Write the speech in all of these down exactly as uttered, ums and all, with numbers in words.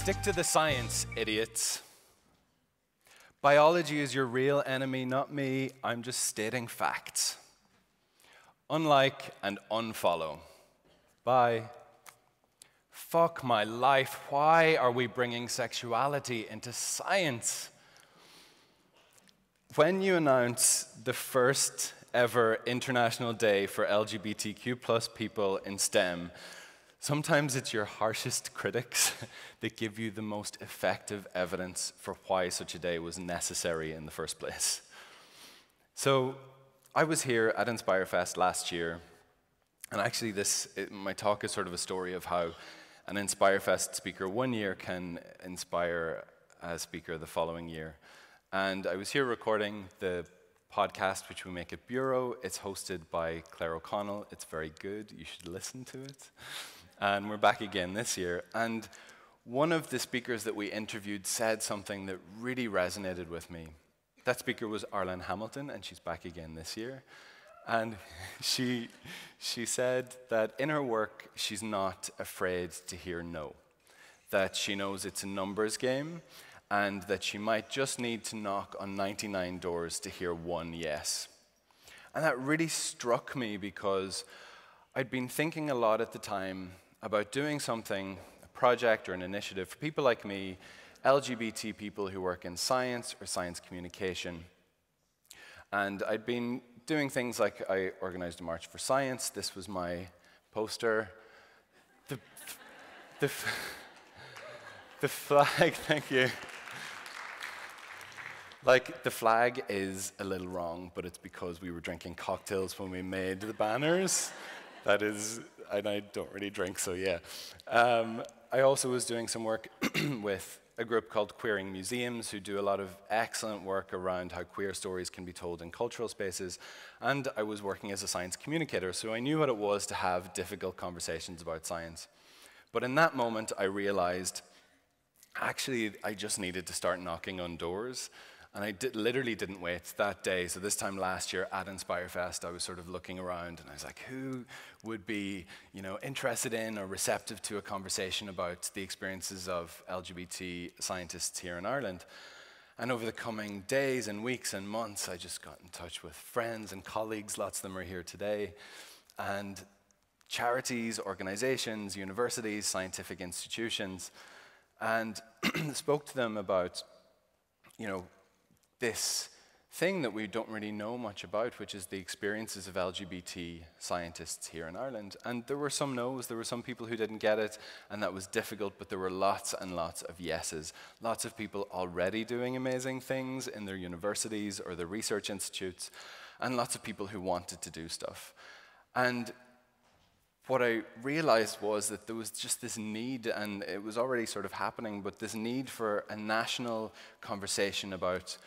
Stick to the science, idiots. Biology is your real enemy, not me. I'm just stating facts. Unlike and unfollow. Bye. Fuck my life. Why are we bringing sexuality into science? When you announce the first ever International Day for L G B T Q plus people in STEM, sometimes it's your harshest critics that give you the most effective evidence for why such a day was necessary in the first place. So I was here at InspireFest last year, and actually this, it, my talk is sort of a story of how an InspireFest speaker one year can inspire a speaker the following year. And I was here recording the podcast, which we make at Bureau. It's hosted by Claire O'Connell. It's very good. You should listen to it. And we're back again this year. And one of the speakers that we interviewed said something that really resonated with me. That speaker was Arlen Hamilton, and she's back again this year. And she, she said that in her work, she's not afraid to hear no, that she knows it's a numbers game, and that she might just need to knock on ninety-nine doors to hear one yes. And that really struck me because I'd been thinking a lot at the time about doing something, a project or an initiative for people like me, L G B T people who work in science or science communication. And I'd been doing things like I organized a march for science. This was my poster. The, the, f the flag, thank you. Like, the flag is a little wrong, but it's because we were drinking cocktails when we made the banners. That is, and I don't really drink, so yeah. Um, I also was doing some work with a group called Queering Museums, who do a lot of excellent work around how queer stories can be told in cultural spaces. And I was working as a science communicator, so I knew what it was to have difficult conversations about science. But in that moment, I realized, actually, I just needed to start knocking on doors. And I did, literally didn't wait that day. So this time last year at InspireFest, I was sort of looking around and I was like, who would be, you know, interested in or receptive to a conversation about the experiences of L G B T scientists here in Ireland? And over the coming days and weeks and months, I just got in touch with friends and colleagues, lots of them are here today, and charities, organizations, universities, scientific institutions, and spoke to them about, you know, this thing that we don't really know much about, which is the experiences of L G B T scientists here in Ireland. And there were some no's, there were some people who didn't get it, and that was difficult, but there were lots and lots of yeses. Lots of people already doing amazing things in their universities or their research institutes, and lots of people who wanted to do stuff. And what I realized was that there was just this need, and it was already sort of happening, but this need for a national conversation about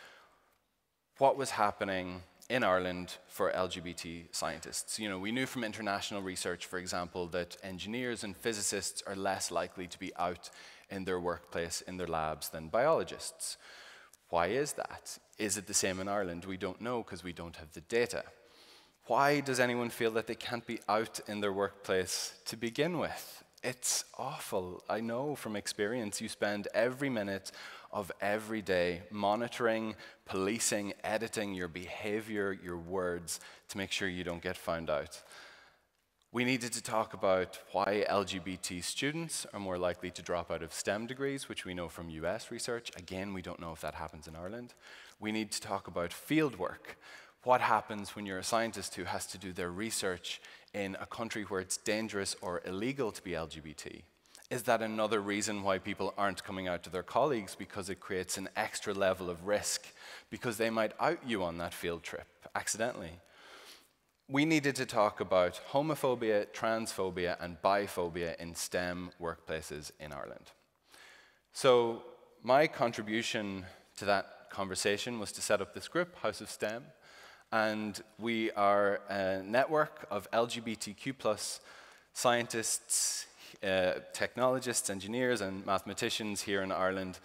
what was happening in Ireland for L G B T scientists. You know, we knew from international research, for example, that engineers and physicists are less likely to be out in their workplace, in their labs, than biologists. Why is that? Is it the same in Ireland? We don't know because we don't have the data. Why does anyone feel that they can't be out in their workplace to begin with? It's awful. I know from experience you spend every minute of every day monitoring, policing, editing your behavior, your words, to make sure you don't get found out. We needed to talk about why L G B T students are more likely to drop out of STEM degrees, which we know from U S research. Again, we don't know if that happens in Ireland. We need to talk about fieldwork. What happens when you're a scientist who has to do their research in a country where it's dangerous or illegal to be L G B T? Is that another reason why people aren't coming out to their colleagues? Because it creates an extra level of risk, because they might out you on that field trip accidentally. We needed to talk about homophobia, transphobia, and biphobia in STEM workplaces in Ireland. So my contribution to that conversation was to set up this group, House of STEM. And we are a network of L G B T Q plus scientists, uh, technologists, engineers, and mathematicians here in Ireland.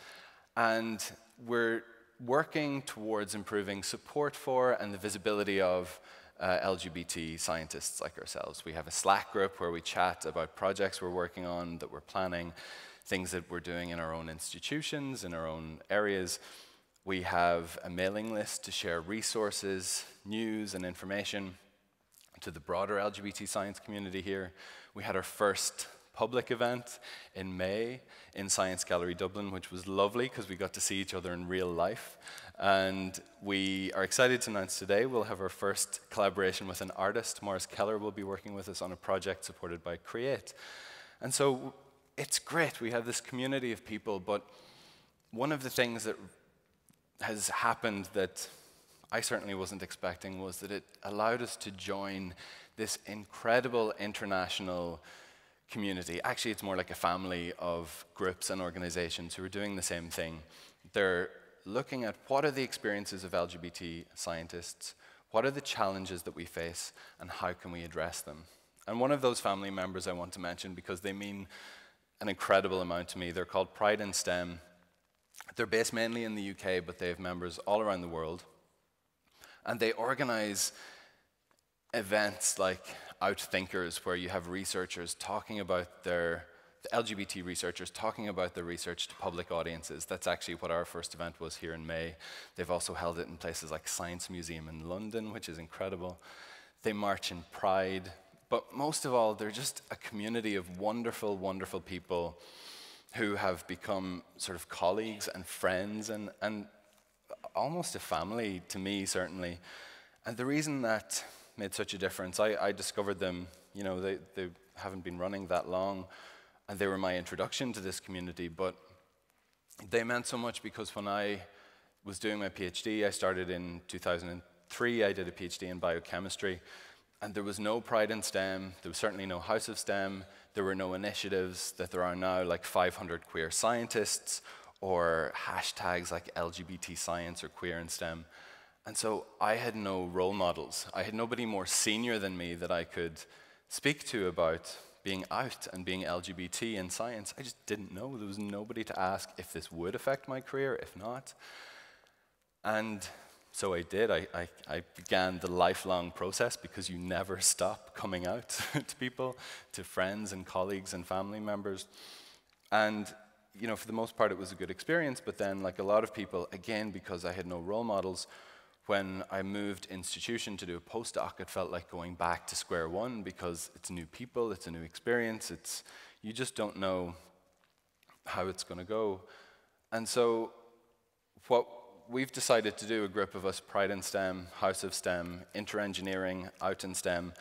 And we're working towards improving support for and the visibility of uh, L G B T scientists like ourselves. We have a Slack group where we chat about projects we're working on that we're planning, things that we're doing in our own institutions, in our own areas. We have a mailing list to share resources, news, and information to the broader L G B T science community here. We had our first public event in May in Science Gallery Dublin, which was lovely because we got to see each other in real life. And we are excited to announce today we'll have our first collaboration with an artist. Morris Keller will be working with us on a project supported by Create. And so it's great. We have this community of people, but one of the things that has happened that I certainly wasn't expecting was that it allowed us to join this incredible international community. Actually, it's more like a family of groups and organizations who are doing the same thing. They're looking at what are the experiences of L G B T scientists, what are the challenges that we face, and how can we address them. And one of those family members I want to mention because they mean an incredible amount to me. They're called Pride in STEM. They're based mainly in the U K, but they have members all around the world. And they organize events like Out-Thinkers, where you have researchers talking about their, the L G B T researchers talking about their research to public audiences. That's actually what our first event was here in May. They've also held it in places like Science Museum in London, which is incredible. They march in Pride, but most of all, they're just a community of wonderful, wonderful people who have become sort of colleagues and friends and, and almost a family to me, certainly. And the reason that made such a difference. I, I discovered them, you know, they, they haven't been running that long, and they were my introduction to this community, but they meant so much because when I was doing my PhD, I started in two thousand three, I did a PhD in biochemistry, and there was no Pride in STEM, there was certainly no House of STEM, there were no initiatives that there are now, like five hundred queer scientists, or hashtags like L G B T science or queer in STEM. And so I had no role models. I had nobody more senior than me that I could speak to about being out and being L G B T in science. I just didn't know. There was nobody to ask if this would affect my career, if not. And so I did. I, I, I began the lifelong process because you never stop coming out to people, to friends and colleagues and family members. And you know, for the most part, it was a good experience. But then, like a lot of people, again, because I had no role models, when I moved institution to do a postdoc, it felt like going back to square one because it's new people, it's a new experience, it's, you just don't know how it's going to go. And so what we've decided to do, a group of us, Pride in STEM, House of STEM, Inter-Engineering, Out in STEM,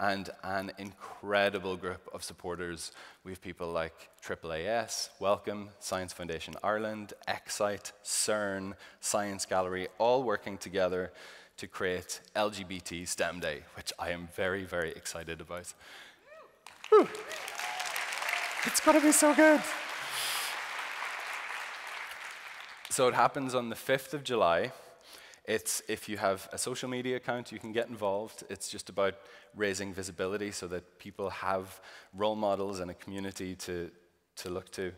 and an incredible group of supporters. We have people like triple A S, Welcome, Science Foundation Ireland, Excite, CERN, Science Gallery, all working together to create L G B T STEM Day, which I am very, very excited about. Whew. It's gonna be so good. So it happens on the fifth of July. It's, if you have a social media account, you can get involved. It's just about raising visibility so that people have role models and a community to, to look to.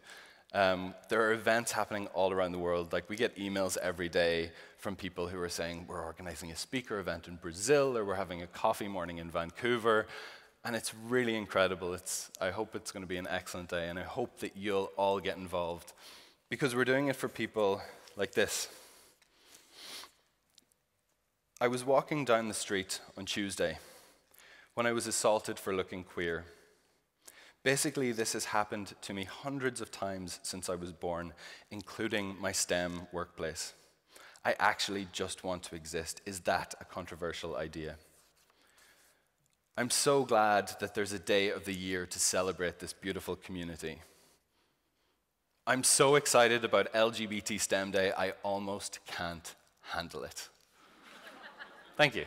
Um, there are events happening all around the world. Like, we get emails every day from people who are saying, we're organizing a speaker event in Brazil, or we're having a coffee morning in Vancouver. And it's really incredible. It's, I hope it's going to be an excellent day, and I hope that you'll all get involved. Because we're doing it for people like this. I was walking down the street on Tuesday when I was assaulted for looking queer. Basically, this has happened to me hundreds of times since I was born, including my STEM workplace. I actually just want to exist. Is that a controversial idea? I'm so glad that there's a day of the year to celebrate this beautiful community. I'm so excited about L G B T STEM Day, I almost can't handle it. Thank you.